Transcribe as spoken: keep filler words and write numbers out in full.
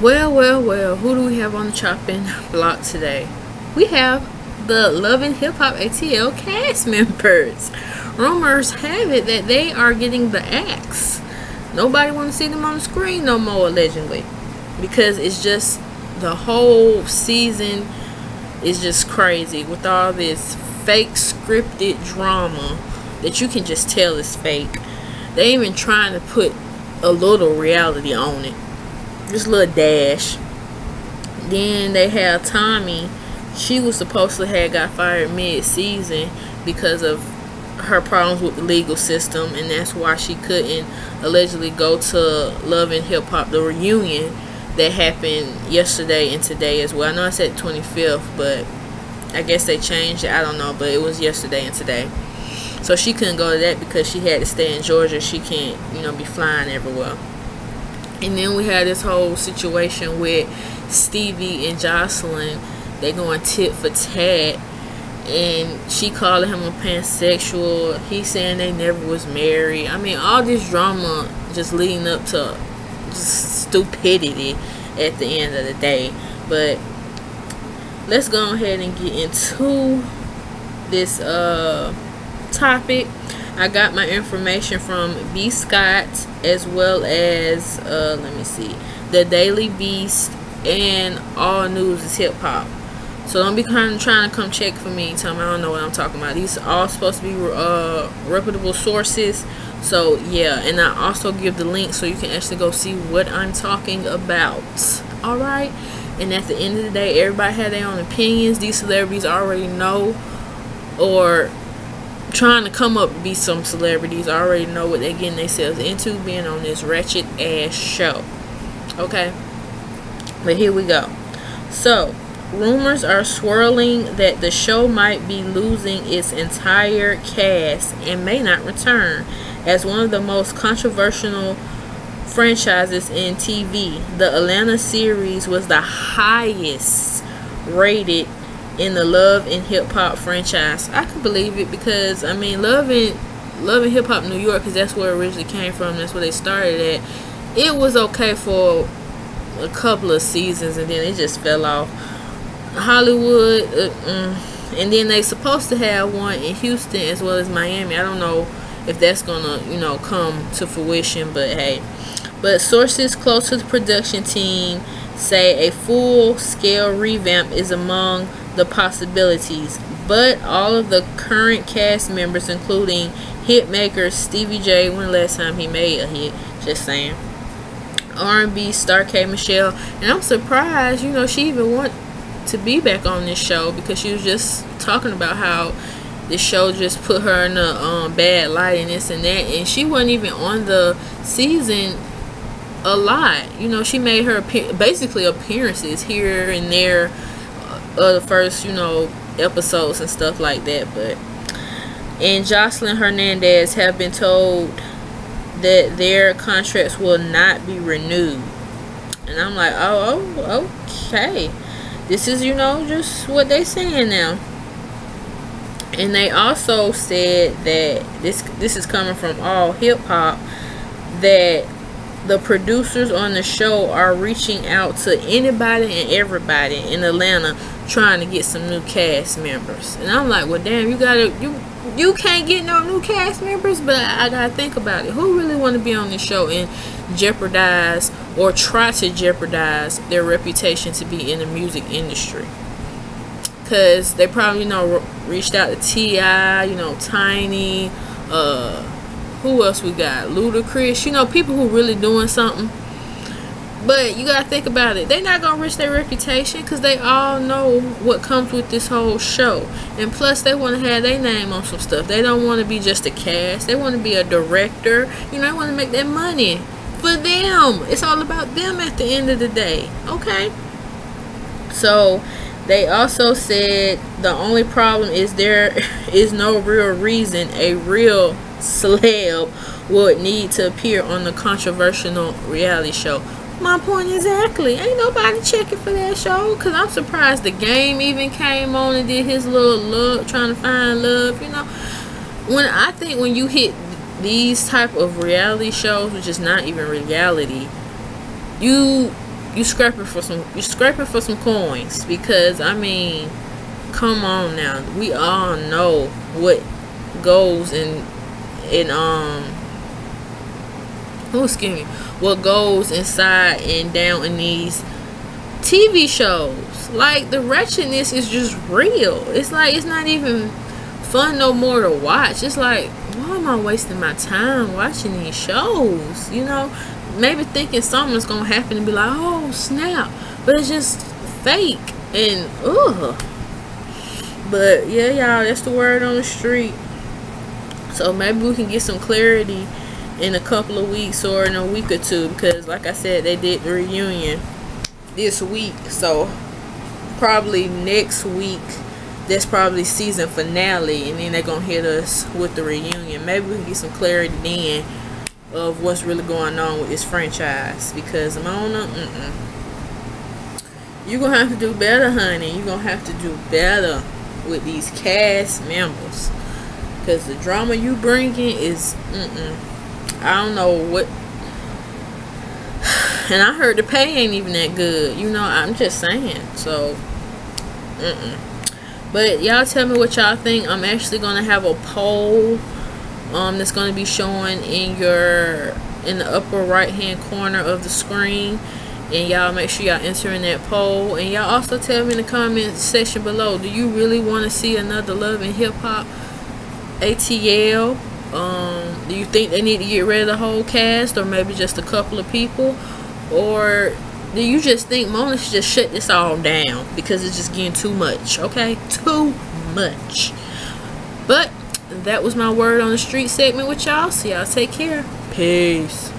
Well, well, well, who do we have on the chopping block today? We have the Love and Hip Hop A T L cast members. Rumors have it that they are getting the axe. Nobody want to see them on the screen no more, allegedly, because it's just the whole season is just crazy with all this fake scripted drama that you can just tell is fake. They even trying to put a little reality on it, just a little dash. Then they have Tommy. She was supposed to have got fired mid-season because of her problems with the legal system, and that's why she couldn't allegedly go to Love and Hip Hop, the reunion that happened yesterday and today as well. I know I said twenty-fifth, but I guess they changed it, I don't know, but it was yesterday and today. So she couldn't go to that because she had to stay in Georgia. She can't, you know, be flying everywhere. And then we had this whole situation with Stevie and Jocelyn. They going tit for tat, and she calling him a pansexual. He's saying they never was married. I mean, all this drama just leading up to just stupidity at the end of the day. But let's go ahead and get into this uh, topic. I got my information from B Scott, as well as, uh, let me see, The Daily Beast, and All News is Hip Hop. So don't be kind of trying to come check for me, tell me I don't know what I'm talking about. These are all supposed to be uh, reputable sources. So yeah, and I also give the link so you can actually go see what I'm talking about. Alright? And at the end of the day, everybody had their own opinions. These celebrities already know, or trying to come up to be some celebrities, already know what they're getting themselves into being on this wretched ass show. Okay? But here we go. So, rumors are swirling that the show might be losing its entire cast and may not return. As one of the most controversial franchises in T V, the Atlanta series was the highest rated in the Love and Hip Hop franchise. I can believe it, because I mean, Love and Love and Hip Hop New York, because that's where it originally came from. That's where they started at. It was okay for a couple of seasons, and then it just fell off. Hollywood, uh, mm, and then they supposed to have one in Houston as well as Miami. I don't know if that's gonna, you know, come to fruition, but hey. But sources close to the production team say a full-scale revamp is among the possibilities, but all of the current cast members, including hit maker Stevie J, when the last time he made a hit, just saying, R and B star K Michelle, and I'm surprised, you know, she even want to be back on this show, because she was just talking about how this show just put her in a um, bad light and this and that, and she wasn't even on the season a lot. You know, she made her basically appearances here and there, uh, the first, you know, episodes and stuff like that. But and Jocelyn Hernandez have been told that their contracts will not be renewed, and I'm like, oh, oh okay, this is, you know, just what they saying now. And they also said that this this is coming from All Hip Hop, that the producers on the show are reaching out to anybody and everybody in Atlanta trying to get some new cast members. And I'm like, well, damn, you gotta you you can't get no new cast members. But I, I gotta think about it. Who really want to be on this show and jeopardize, or try to jeopardize, their reputation to be in the music industry? Because they probably, you know, reached out to T I, you know, Tiny, uh who else we got, Ludacris, you know, people who really doing something. But you gotta think about it, they're not gonna risk their reputation, because they all know what comes with this whole show. And plus, they want to have their name on some stuff. They don't want to be just a cast, they want to be a director. You know, they want to make that money for them. It's all about them at the end of the day. Okay, so they also said the only problem is there is no real reason a real celeb would need to appear on the controversial reality show. My point exactly. Ain't nobody checking for that show, because I'm surprised The Game even came on and did his little love, trying to find love. You know, when I think when you hit these type of reality shows, which is not even reality, you you scraping for some you scraping for some coins, because I mean, come on now, we all know what goes in in um oh excuse me what goes inside and down in these T V shows. Like, the wretchedness is just real. It's like, it's not even fun no more to watch. It's like, why am I wasting my time watching these shows? You know, maybe thinking something's gonna happen and be like, oh snap, but it's just fake and ugh. But yeah, y'all, that's the word on the street. So maybe we can get some clarity in a couple of weeks or in a week or two, because like I said, they did the reunion this week, so probably next week that's probably season finale, and then they're gonna hit us with the reunion. Maybe we can get some clarity then of what's really going on with this franchise, because Mona, mm-mm. You're gonna have to do better, honey. You're gonna have to do better with these cast members, because the drama you bringing is mm-mm. I don't know what. And I heard the pay ain't even that good, you know, I'm just saying. So mm-mm. But y'all tell me what y'all think. I'm actually gonna have a poll um that's gonna be showing in your in the upper right hand corner of the screen, and y'all make sure y'all enter in that poll. And y'all also tell me in the comment section below, do you really want to see another Love and Hip Hop A T L? Um do you think they need to get rid of the whole cast, or maybe just a couple of people? Or do you just think Mona should just shut this all down because it's just getting too much? Okay, too much. But that was my word on the street segment with y'all, so y'all take care. Peace.